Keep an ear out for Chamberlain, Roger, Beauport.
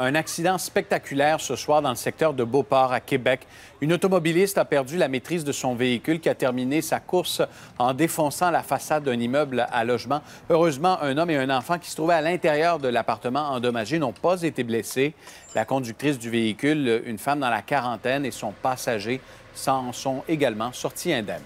Un accident spectaculaire ce soir dans le secteur de Beauport, à Québec. Une automobiliste a perdu la maîtrise de son véhicule qui a terminé sa course en défonçant la façade d'un immeuble à logement. Heureusement, un homme et un enfant qui se trouvaient à l'intérieur de l'appartement endommagé n'ont pas été blessés. La conductrice du véhicule, une femme dans la quarantaine, et son passager s'en sont également sortis indemnes.